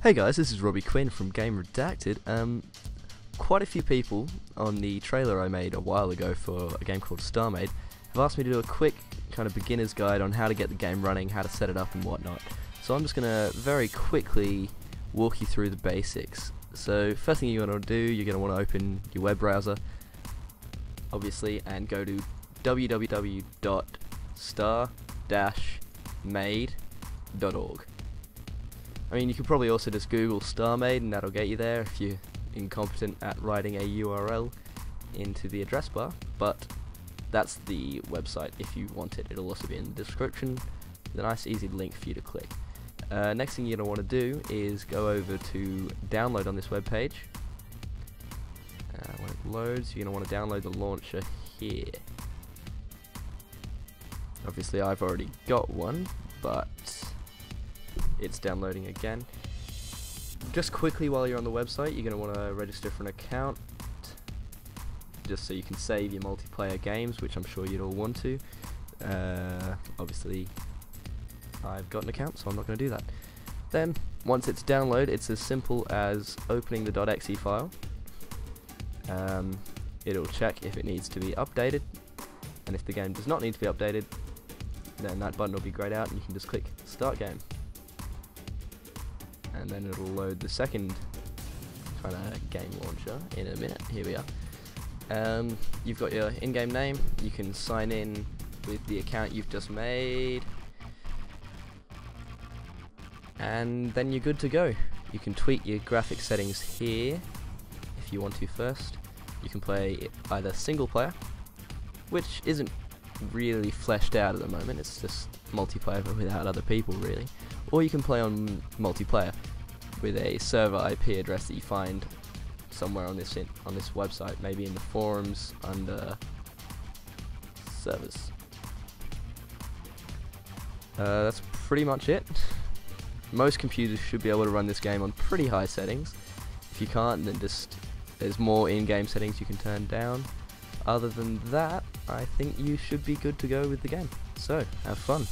Hey guys, this is Robbie Quinn from Game Redacted. Quite a few people on the trailer I made a while ago for a game called StarMade have asked me to do a quick kind of beginner's guide on how to get the game running, how to set it up and whatnot. So I'm just going to very quickly walk you through the basics. So first thing you're going to do, you're going to want to open your web browser, obviously, and go to www.star-made.org. I mean, you could probably also just Google StarMade and that'll get you there if you're incompetent at writing a URL into the address bar, but that's the website if you want it. It'll also be in the description with a nice easy link for you to click. Next thing you're going to want to do is go over to download on this webpage. When it loads, you're going to want to download the launcher here. Obviously I've already got one, but it's downloading again. Just quickly, while you're on the website, you're going to want to register for an account just so you can save your multiplayer games, which I'm sure you'd all want to. Obviously I've got an account, so I'm not going to do that. Then once it's downloaded, it's as simple as opening the .exe file. It'll check if it needs to be updated, and if the game does not need to be updated, then that button will be grayed out and you can just click start game. And then it'll load the second kind of game launcher in a minute. Here we are. You've got your in-game name. You can sign in with the account you've just made, and then you're good to go. You can tweak your graphic settings here if you want to first. You can play either single player, which isn't really fleshed out at the moment, it's just multiplayer but without other people really, or you can play on multiplayer with a server IP address that you find somewhere on this website, maybe in the forums under servers. That's pretty much it. Most computers should be able to run this game on pretty high settings. If you can't, then just there's more in-game settings you can turn down. Other than that, I think you should be good to go with the game. So, have fun.